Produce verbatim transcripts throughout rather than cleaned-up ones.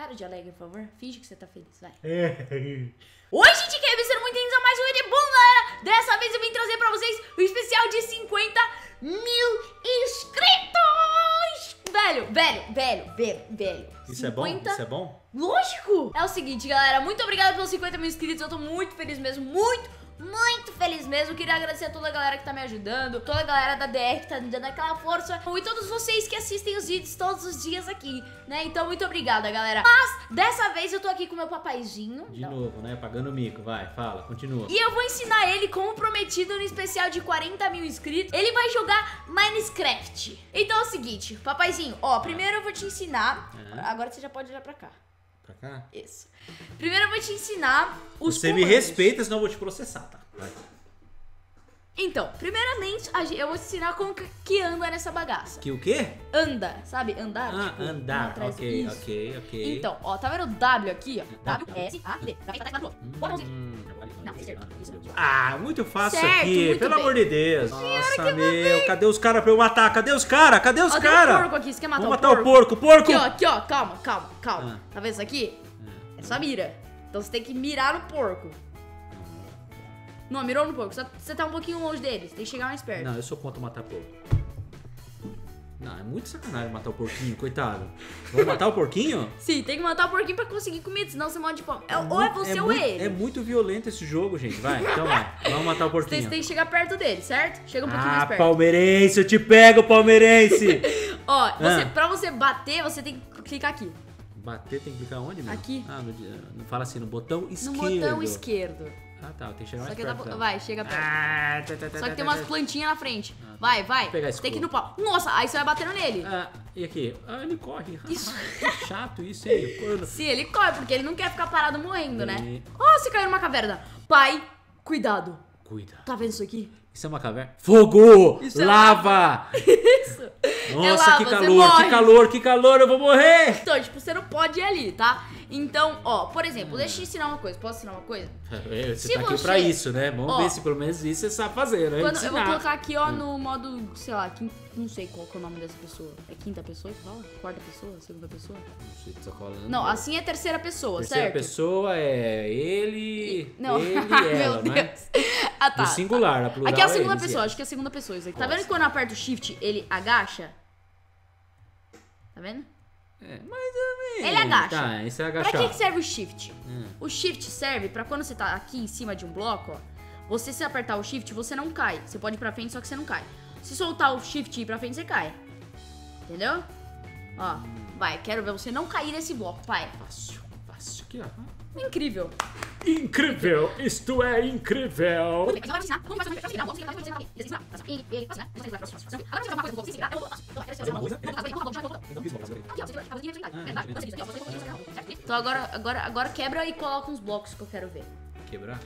cara de alegre, por favor. Finge que você tá feliz, vai. Oi, gente, que é sejam muito bem-vindos a mais um vídeo. Bom, galera, dessa vez eu vim trazer pra vocês o especial de cinquenta mil inscritos. Velho, velho, velho, velho, velho. Isso é bom? Isso é bom? Lógico! É o seguinte, galera, muito obrigado pelos cinquenta mil inscritos. Eu tô muito feliz mesmo, muito Muito feliz mesmo, queria agradecer a toda a galera que tá me ajudando, toda a galera da D R que tá me dando aquela força, e todos vocês que assistem os vídeos todos os dias aqui, né? Então muito obrigada, galera. Mas dessa vez eu tô aqui com meu papaizinho de então... novo, né? Pagando mico, vai, fala, continua. E eu vou ensinar ele, como prometido no especial de quarenta mil inscritos, ele vai jogar Minecraft. Então é o seguinte, papaizinho, ó, primeiro eu vou te ensinar, uhum. Agora você já pode olhar pra cá. Pra cá? Isso. Primeiro eu vou te ensinar os Você comandos. Me respeita, senão eu vou te processar, tá? Vai. Então, primeiramente, eu vou te ensinar como que anda nessa bagaça. Que o quê? Anda, sabe? Andar. Ah, tipo, andar. Ok, isso. ok, ok. Então, ó, tá vendo o W aqui, ó? W, S, A, D. Ah, muito fácil certo, aqui, muito pelo bem. amor de Deus. Nossa, meu, cadê os caras pra eu matar? Cadê os caras? Cadê os caras? Um porco aqui, você quer matar Vamos o porco? matar o porco, porco! Aqui, ó, aqui, ó, calma, calma, calma. Ah. Tá vendo isso aqui? Ah. É só mira. Então você tem que mirar no porco. Não, mirou no porco, só você tá um pouquinho longe deles, tem que chegar mais perto. Não, eu sou contra matar porco. Não, é muito sacanagem matar o porquinho, coitado. Vamos matar o porquinho? Sim, tem que matar o porquinho pra conseguir comida, senão você morre de fome. É, ou é você é ou muito, ele. É muito violento esse jogo, gente. Vai, então vai. Vamos matar o porquinho. Você tem que chegar perto dele, certo? Chega um pouquinho ah, mais perto. Palmeirense, eu te pego, palmeirense! Ó, você, ah. pra você bater, você tem que clicar aqui. Bater tem que clicar onde, mano? Aqui. Ah, não fala assim, no botão esquerdo. No botão esquerdo. Ah, tá, tem que chegar mais perto. Só que tá, vai, chega perto. Ah, tá, tá, tá, Só que tem umas plantinhas na frente. Ah, tá. Vai, vai. Pegar tem que ir no pau. Nossa, aí você vai batendo nele. Ah, e aqui? Ah, ele corre. Isso. Que chato isso aí. Quando... Sim, ele corre, porque ele não quer ficar parado morrendo, e... né? Oh, você caiu numa caverna. Pai, cuidado. Cuida. Tá vendo isso aqui? Isso é uma caverna? Fogo! Isso lava! É... Isso. Nossa, é lava, que calor, que calor, que calor, eu vou morrer! Então, tipo, você não pode ir ali, tá? Então, ó, por exemplo, hum. deixa eu te ensinar uma coisa. Posso ensinar uma coisa? Você se tá você... aqui pra isso, né? Vamos ó, ver se pelo menos isso você sabe fazer, né? Quando, eu vou colocar aqui, ó, no modo, sei lá, quinta, não sei qual que é o nome dessa pessoa. É quinta pessoa que fala? Quarta pessoa? Segunda pessoa? Não sei o que você tá falando. Não, assim é terceira pessoa, terceira certo? Terceira pessoa é ele, não. ele e ela, Meu Deus. Né? Ah, tá. O singular, tá. A plural. Aqui é a segunda é eles, pessoa, é. acho que é a segunda pessoa isso aqui. Nossa. Tá vendo que quando eu aperto o shift, ele agacha? Tá vendo? É, mais ou menos. Ele agacha. Tá, isso é agachar. Pra que serve o shift? Hum. O shift serve pra quando você tá aqui em cima de um bloco, ó. Você se apertar o shift, você não cai. Você pode ir pra frente, só que você não cai. Se soltar o shift e ir pra frente, você cai. Entendeu? Ó, vai, quero ver você não cair nesse bloco, pai. Fácil, fácil aqui, ó. Incrível. Incrível, isto é incrível. Então agora, agora, agora quebra e coloca uns blocos que eu quero ver. Quebrar?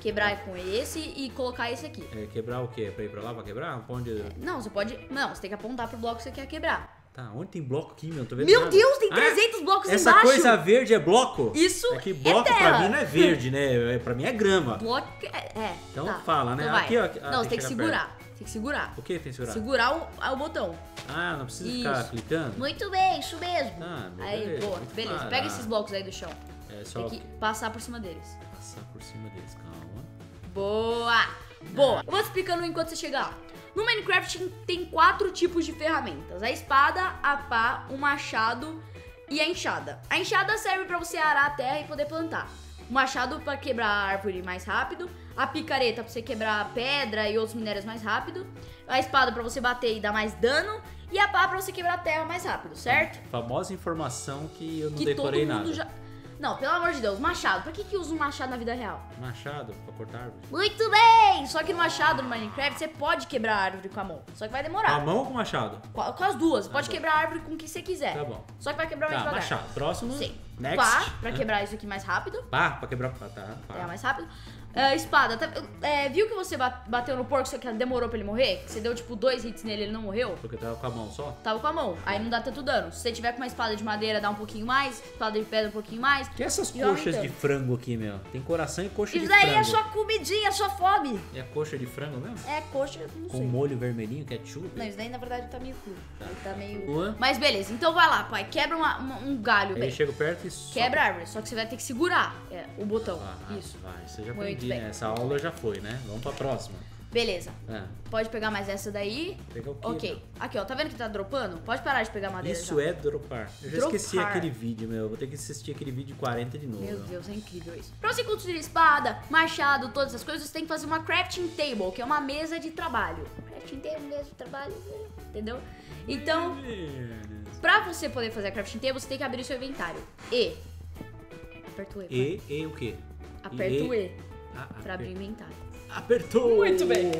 Quebrar é com esse e colocar esse aqui. É, quebrar o quê? Pra ir pra lá, pra quebrar? Onde... Não, você pode... Não, você tem que apontar pro bloco que você quer quebrar. Tá, onde tem bloco aqui, meu? Tô vendo meu nada. Deus, tem trezentos ah, blocos essa embaixo. Essa coisa verde é bloco? Isso é que bloco é pra mim não é verde, né? Pra mim é grama. Bloco é... é então tá. fala, né? Então aqui, ó, não, ah, você tem que, que segurar. Perto. Tem que segurar. O que tem que segurar? Segurar o, o botão. Ah, não precisa isso. ficar clicando? Muito bem, isso mesmo. Ah, aí, beleza, boa, beleza. Para. Pega esses blocos aí do chão. É só... Tem que passar por cima deles. Passar por cima deles, calma. Boa, boa. Eu vou te explicando enquanto você chegar lá. No Minecraft tem quatro tipos de ferramentas. A espada, a pá, o machado e a enxada. A enxada serve pra você arar a terra e poder plantar. O machado pra quebrar a árvore mais rápido. A picareta pra você quebrar pedra e outros minérios mais rápido. A espada pra você bater e dar mais dano. E a pá pra você quebrar a terra mais rápido, certo? A famosa informação que eu não que decorei nada. Já... Não, pelo amor de Deus, machado. Pra que que usa um machado na vida real? Machado? Pra cortar árvore. Muito bem! Só que no machado, no Minecraft, você pode quebrar a árvore com a mão. Só que vai demorar. Com a mão ou com o machado? Com, com as duas. Você pode ah, quebrar a árvore com o que você quiser. Tá bom. Só que vai quebrar mais tá, devagar. Machado. Próximo. Sim. Next. Pá, pra ah. quebrar isso aqui mais rápido. Pá, pra quebrar... Tá, pá. É mais rápido. Uh, espada, tá, é, viu que você bateu no porco, que demorou pra ele morrer? Que você deu tipo dois hits nele e ele não morreu? Porque tava com a mão só? Tava com a mão, aí não dá tanto dano. Se você tiver com uma espada de madeira, dá um pouquinho mais. Espada de pedra, um pouquinho mais. Que essas coxas de frango aqui, meu? Tem coração e coxa Isso de frango. Isso daí é sua comidinha, é sua fome. É coxa de frango mesmo? É coxa, não sei. Com molho vermelhinho, ketchup? Não, isso daí na verdade tá meio cru. Tá, tá meio... Boa. Mas beleza, então vai lá, pai. Quebra uma, uma, um galho. Aí bem. Chega perto e sobe. Quebra a árvore, só que você vai ter que segurar é, o botão. Ah, isso. Vai, você já perdeu. Bem. Essa aula já foi, né? Vamos pra próxima. Beleza. É. Pode pegar mais essa daí. Pegar o quê? Ok. Aqui, ó. Tá vendo que tá dropando? Pode parar de pegar madeira. Isso já. é dropar. Eu já dropar. esqueci aquele vídeo, meu. Vou ter que assistir aquele vídeo de quarenta de novo. Meu não. Deus, é incrível isso. Pra você construir espada, machado, todas essas coisas, você tem que fazer uma crafting table, que é uma mesa de trabalho. Crafting table, mesa de trabalho, entendeu? Então, pra você poder fazer a crafting table, você tem que abrir o seu inventário. E. Aperta o E. E, pai. E o quê? Aperta o E. e. Ah, pra abrir o inventário. Apertou! Muito bem!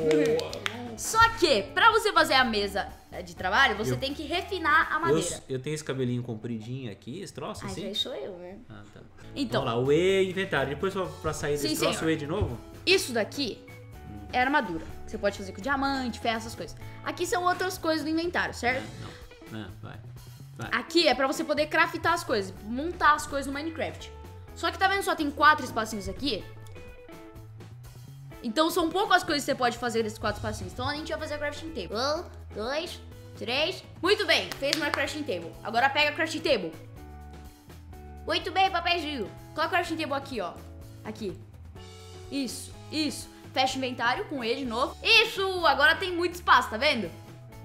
Só que, pra você fazer a mesa de trabalho, você eu, tem que refinar a madeira. Eu, eu tenho esse cabelinho compridinho aqui, esse troço ah, assim? Ah, já sou eu, né? Ah, tá. Então... Vamos lá, o E, inventário. Depois pra, pra sair sim, desse troço, senhor. O E de novo? Isso daqui é armadura. Você pode fazer com diamante, ferro, essas coisas. Aqui são outras coisas do inventário, certo? Não, não. não vai. vai. Aqui é pra você poder craftar as coisas, montar as coisas no Minecraft. Só que tá vendo, só tem quatro espacinhos aqui? Então são poucas coisas que você pode fazer desses quatro passinhos. Então a gente vai fazer a crafting table. Um, dois, três. Muito bem, fez uma crafting table. Agora pega a crafting table. Muito bem, papelzinho. Coloca a crafting table aqui, ó. Aqui. Isso, isso. Fecha o inventário com E de novo. Isso, agora tem muito espaço, tá vendo?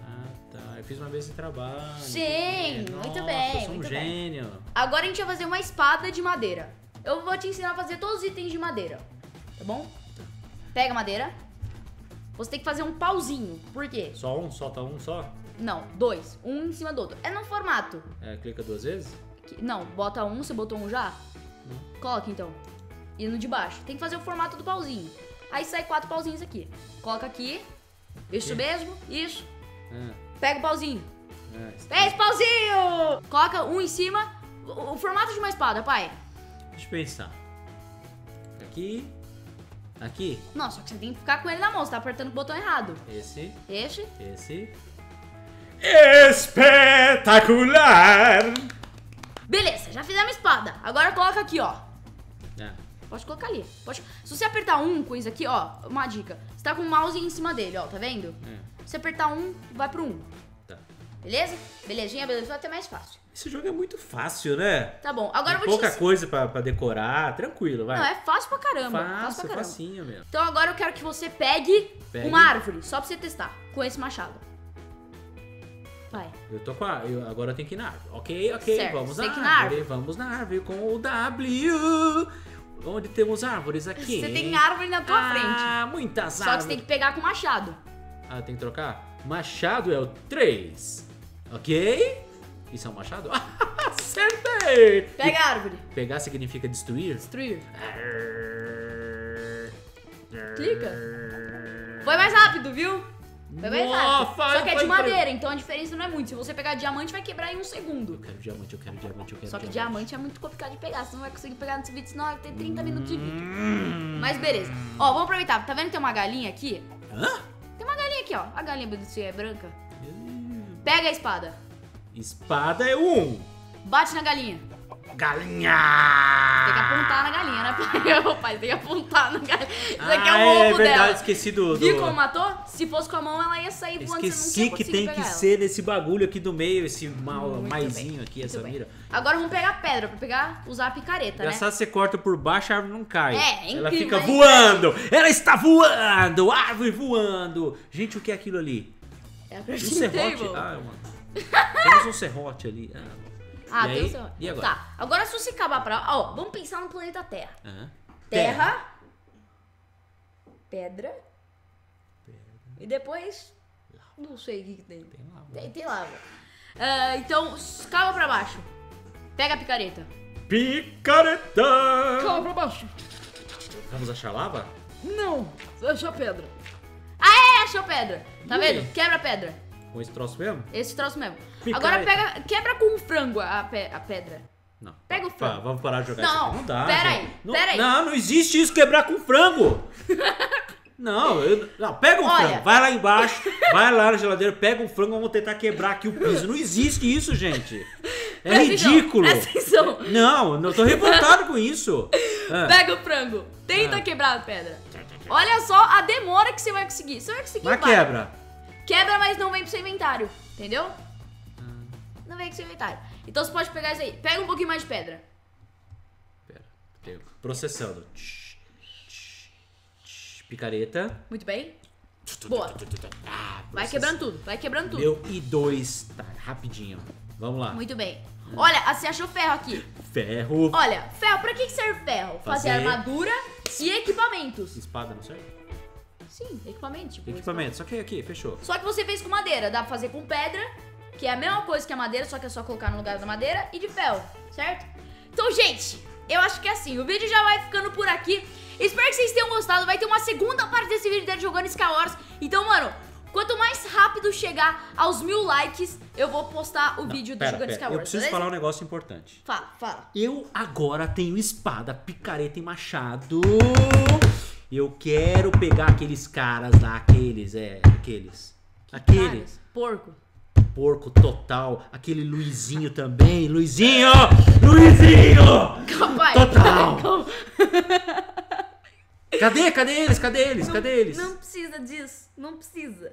Ah, tá. Eu fiz uma vez de trabalho. Sim, muito Nossa, bem. Eu sou muito um bem. gênio. Agora a gente vai fazer uma espada de madeira. Eu vou te ensinar a fazer todos os itens de madeira. Tá bom? Pega a madeira. Você tem que fazer um pauzinho. Por quê? Só um? Só tá um só? Não, dois. Um em cima do outro. É no formato. É, clica duas vezes? Não, bota um. Você botou um já? Não. Coloca então. E no de baixo. Tem que fazer o formato do pauzinho. Aí sai quatro pauzinhos aqui. Coloca aqui. Isso mesmo. Isso. É. Pega o pauzinho. É, está... Pega esse pauzinho! Coloca um em cima. O formato de uma espada, pai. Deixa eu pensar. Aqui. Aqui? Não, só que você tem que ficar com ele na mão, você tá apertando o botão errado. Esse. Esse. Esse. Espetacular! Beleza, já fizemos a espada. Agora coloca aqui, ó. É. Pode colocar ali. Pode... Se você apertar um com isso aqui, ó, uma dica. Você tá com o mouse em cima dele, ó, tá vendo? É. Se você apertar um, vai pro um. Tá. Beleza? Belezinha, beleza, vai ter mais fácil. Esse jogo é muito fácil, né? Tá bom, agora eu vou te ensinar. Pouca coisa pra, pra decorar, tranquilo, vai. Não, é fácil pra caramba. Fácil, fácil pra caramba. Facinho mesmo. Então agora eu quero que você pegue, pegue uma árvore, só pra você testar, com esse machado. Vai. Eu tô com a... Eu, agora eu tenho que ir na árvore. Ok, ok, certo. vamos na, tem árvore, que ir na árvore. Vamos na árvore com o W. Onde temos árvores aqui. Você tem árvore na tua ah, frente. Ah, muitas só árvores. Só que você tem que pegar com o machado. Ah, tem que trocar? Machado é o três. Ok? Isso é um machado? Acertei! Pega a árvore. Pegar significa destruir? Destruir. Clica. Foi mais rápido, viu? Foi mais rápido. Nossa, Só que é de madeira, pra... então a diferença não é muito. Se você pegar diamante, vai quebrar em um segundo. Eu quero diamante, eu quero diamante, eu quero Só que diamante, diamante é muito complicado de pegar. Você não vai conseguir pegar nesse vídeo, senão vai ter trinta hum... minutos de vídeo. Mas beleza. Ó, vamos aproveitar. Tá vendo que tem uma galinha aqui? Hã? Tem uma galinha aqui, ó. A galinha é branca. Pega a espada. Espada é um. Bate na galinha. Galinha! Tem que apontar na galinha, né, pai? Pai, tem que apontar na galinha. Isso aqui é o ovo dela. É verdade, esqueci do... Viu como matou? Se fosse com a mão, ela ia sair voando. Esqueci que tem que ser nesse bagulho aqui do meio, esse maisinho aqui, essa mira. Agora vamos pegar pedra, pra pegar, usar a picareta, né? Você corta por baixo, a árvore não cai. É, é Ela fica voando. Ela está voando. Árvore voando. Gente, o que é aquilo ali? É a crafting table. Ah, mano. Temos um serrote ali. Ah, ah tem um serrote. E agora? Tá, agora se você acabar pra... Ó, vamos pensar no planeta Terra. Uhum. Terra. Terra. Pedra. Pedra. E depois... Não sei o que, que tem. Tem lava. Tem, tem lava. Uh, então, cava pra baixo. Pega a picareta. Picareta! Cava pra baixo. Vamos achar lava? Não, achou pedra. Aê, achou pedra. Tá Ui. vendo? Quebra a pedra. Com esse troço mesmo? Esse troço mesmo. Picareta. Agora pega, quebra com um frango a, pe, a pedra. Não. Pega o frango. Pá, vamos parar de jogar não, isso aqui. Não dá. Pera aí, não, pera aí. Não, não existe isso, quebrar com frango. Não, eu, não, pega um Olha. frango, vai lá embaixo, vai lá na geladeira, pega um frango, vamos tentar quebrar aqui o piso. Não existe isso, gente. É presta ridículo. Atenção. Não, eu tô revoltado com isso. É. Pega o frango, tenta é. quebrar a pedra. Olha só a demora que você vai conseguir. Você vai conseguir, mas vai. quebra. Quebra, mas não vem pro seu inventário, entendeu? Hum. Não vem pro seu inventário. Então você pode pegar isso aí. Pega um pouquinho mais de pedra. Pera, processando. Picareta. Muito bem. Boa. Ah, vai quebrando tudo, vai quebrando tudo. Meu e dois. Tá, rapidinho. Vamos lá. Muito bem. Olha, você achou ferro aqui. Ferro. Olha, ferro, pra que serve ferro? Fazer, Fazer armadura e equipamentos. Espada, não serve? Sim, equipamento. Tipo equipamento, só que aqui, fechou. Só que você fez com madeira, dá pra fazer com pedra, que é a mesma coisa que a madeira, só que é só colocar no lugar da madeira, e de ferro, certo? Então, gente, eu acho que é assim. O vídeo já vai ficando por aqui. Espero que vocês tenham gostado, vai ter uma segunda parte desse vídeo dele jogando Skywars. Então, mano, quanto mais rápido chegar aos mil likes, eu vou postar o Não, vídeo do jogando Skywars. Eu preciso beleza? falar um negócio importante. Fala, fala. Eu agora tenho espada, picareta e machado. Eu quero pegar aqueles caras lá, aqueles, é, aqueles. Que aqueles. Caras? Porco. Porco total, aquele Luizinho também. Luizinho! Luizinho! Capaz. Total! Cadê? Cadê eles? Cadê eles? Não, Cadê eles? Não precisa disso. Não precisa.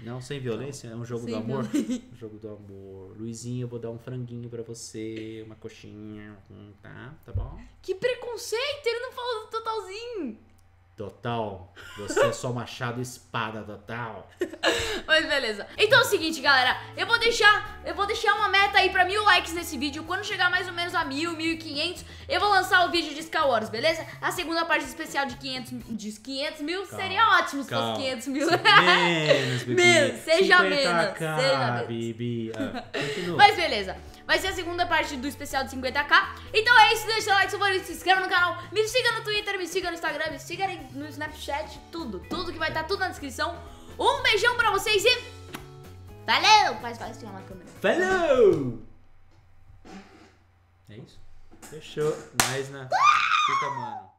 Não, sem violência. É um jogo sem do amor. Um jogo do amor. Luizinho, eu vou dar um franguinho pra você. Uma coxinha. Tá? Tá bom? Que preconceito! Ele não falou do totalzinho. Total. Você é só machado e espada, total. Mas beleza. Então é o seguinte, galera. Eu vou deixar, eu vou deixar uma meta aí pra mil likes nesse vídeo. Quando chegar mais ou menos a mil, mil e quinhentos, eu vou lançar o vídeo de Skywars, beleza? A segunda parte especial de quinhentos, de quinhentos mil calma, seria ótimo se fosse quinhentos mil. Menos, menos, seja menos. K, seja menos. Ah, mas beleza. Vai ser a segunda parte do especial de cinquenta K. Então é isso, deixa o like, seu favorito, se inscreva no canal, me siga no Twitter, me siga no Instagram, me siga no Snapchat, tudo, tudo que vai estar tudo na descrição. Um beijão pra vocês e valeu! Faz, faz, filma na câmera. Falou! É isso? Fechou. Mais na... Fica, mano.